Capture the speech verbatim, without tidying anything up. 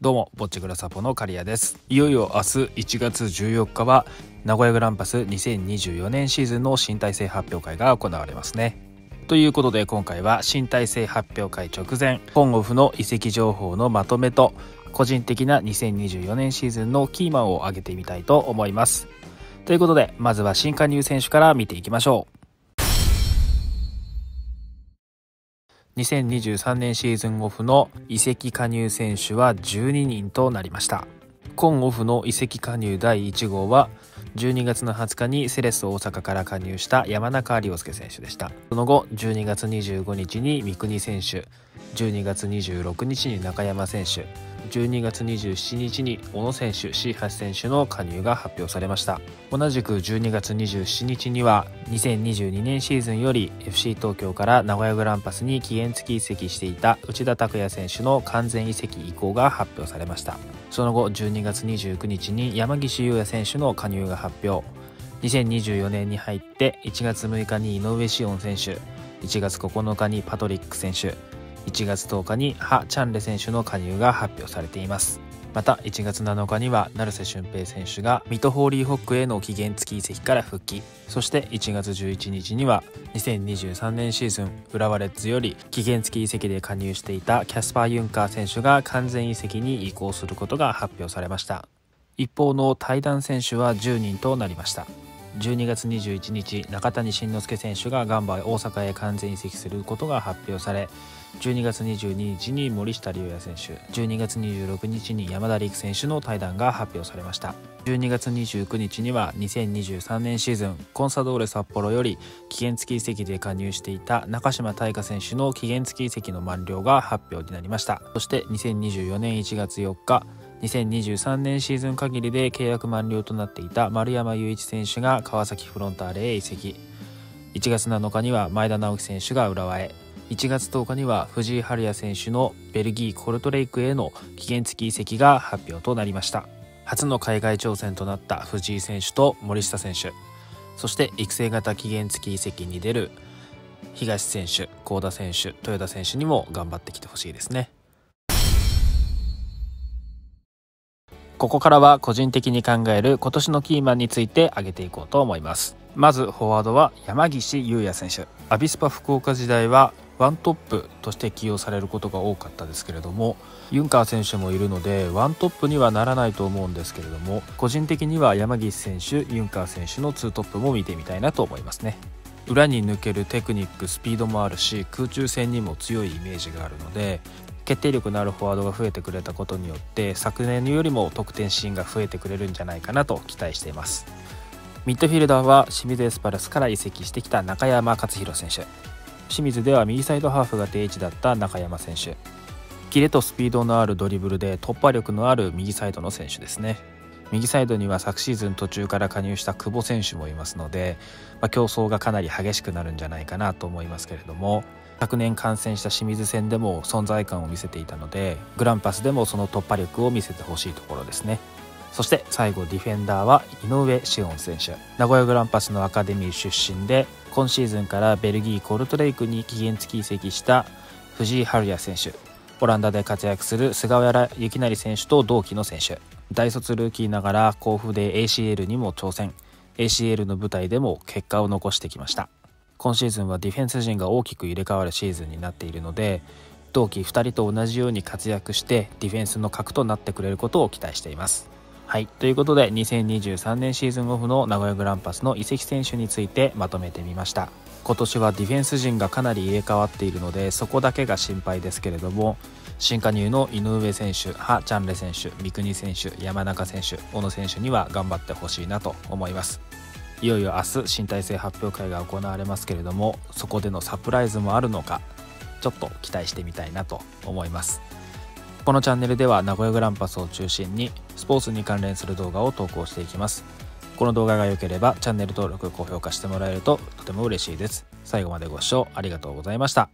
どうもぼっちぐらさぽの刈谷です。いよいよ明日いちがつじゅうよっかは名古屋グランパスにせんにじゅうよねんシーズンの新体制発表会が行われますね。ということで今回は新体制発表会直前、今オフの移籍情報のまとめと個人的なにせんにじゅうよねんシーズンのキーマンを挙げてみたいと思います。ということでまずは新加入選手から見ていきましょう。にせんにじゅうさんねんシーズンオフの移籍加入選手はじゅうににんとなりました。今オフの移籍加入だいいち号はじゅうにがつのはつかにセレッソ大阪から加入した山中亮介選手でした。その後じゅうにがつにじゅうごにちに三國選手、じゅうにがつにじゅうろくにちに中山選手、じゅうにがつにじゅうしちにちに小野選手、椎橋選手の加入が発表されました。同じくじゅうにがつにじゅうしちにちにはにせんにじゅうにねんシーズンより エフシー 東京から名古屋グランパスに期限付き移籍していた内田拓也選手の完全移籍意向が発表されました。その後じゅうにがつにじゅうくにちに山岸優也選手の加入が発表、にせんにじゅうよねんに入っていちがつむいかに井上紫音選手、いちがつここのかにパトリック選手、いちがつとおかにハ・チャンレ選手の加入が発表されています。またいちがつなのかには成瀬俊平選手が水戸ホーリーホックへの期限付き移籍から復帰、そしていちがつじゅういちにちにはにせんにじゅうさんねんシーズン浦和レッズより期限付き移籍で加入していたキャスパー・ユンカー選手が完全移籍に移行することが発表されました。一方の対談選手はじゅうにんとなりました。じゅうにがつにじゅういちにち中谷慎之介選手がガンバ大阪へ完全移籍することが発表され、じゅうにがつにじゅうににちに森下龍也選手、じゅうにがつにじゅうろくにちに山田陸選手の対談が発表されました。じゅうにがつにじゅうくにちにはにせんにじゅうさんねんシーズンコンサドーレ札幌より期限付き移籍で加入していた中島大花選手の期限付き移籍の満了が発表になりました。そしてにせんにじゅうよねんいちがつよっか、にせんにじゅうさんねんシーズン限りで契約満了となっていた丸山雄一選手が川崎フロンターレへ移籍、いちがつなのかには前田直樹選手が浦和へ、いちがつとおかには藤井春也選手のベルギーコルトレイクへの期限付き移籍が発表となりました。初の海外挑戦となった藤井選手と森下選手、そして育成型期限付き移籍に出る東選手、幸田選手、豊田選手にも頑張ってきてほしいですね。ここからは個人的に考える今年のキーマンについて挙げていこうと思います。まずフォワードは山岸優也選手。アビスパ福岡時代はワントップとして起用されることが多かったですけれども、ユンカー選手もいるのでワントップにはならないと思うんですけれども、個人的には山岸選手、ユンカー選手のツートップも見てみたいなと思いますね。裏に抜けるテクニック、スピードもあるし空中戦にも強いイメージがあるので、決定力のあるフォワードが増えてくれたことによって昨年よりも得点シーンが増えてくれるんじゃないかなと期待しています。ミッドフィルダーは清水エスパルスから移籍してきた中山勝弘選手。清水では右サイドハーフが定位置だった中山選手、キレとスピードのあるドリブルで突破力のある右サイドの選手ですね。右サイドには昨シーズン途中から加入した久保選手もいますので、まあ、競争がかなり激しくなるんじゃないかなと思いますけれども、昨年観戦した清水戦でも存在感を見せていたので、グランパスでもその突破力を見せてほしいところですね。そして最後ディフェンダーは井上紫音選手。名古屋グランパスのアカデミー出身で今シーズンからベルギーコルトレイクに期限付き移籍した藤井春也選手、オランダで活躍する菅原由勢選手と同期の選手。大卒ルーキーながら甲府で エーシーエル にも挑戦、 エーシーエル の舞台でも結果を残してきました。今シーズンはディフェンス陣が大きく入れ替わるシーズンになっているので、同期ふたりと同じように活躍してディフェンスの核となってくれることを期待しています。はい、ということでにせんにじゅうさんねんシーズンオフの名古屋グランパスの移籍選手についてまとめてみました。今年はディフェンス陣がかなり入れ替わっているのでそこだけが心配ですけれども、新加入の井上選手、ハ・チャンレ選手、三國選手、山中選手、小野選手には頑張ってほしいなと思います。いよいよ明日新体制発表会が行われますけれども、そこでのサプライズもあるのかちょっと期待してみたいなと思います。このチャンネルでは名古屋グランパスを中心にスポーツに関連する動画を投稿していきます。この動画が良ければチャンネル登録、高評価してもらえるととても嬉しいです。最後までご視聴ありがとうございました。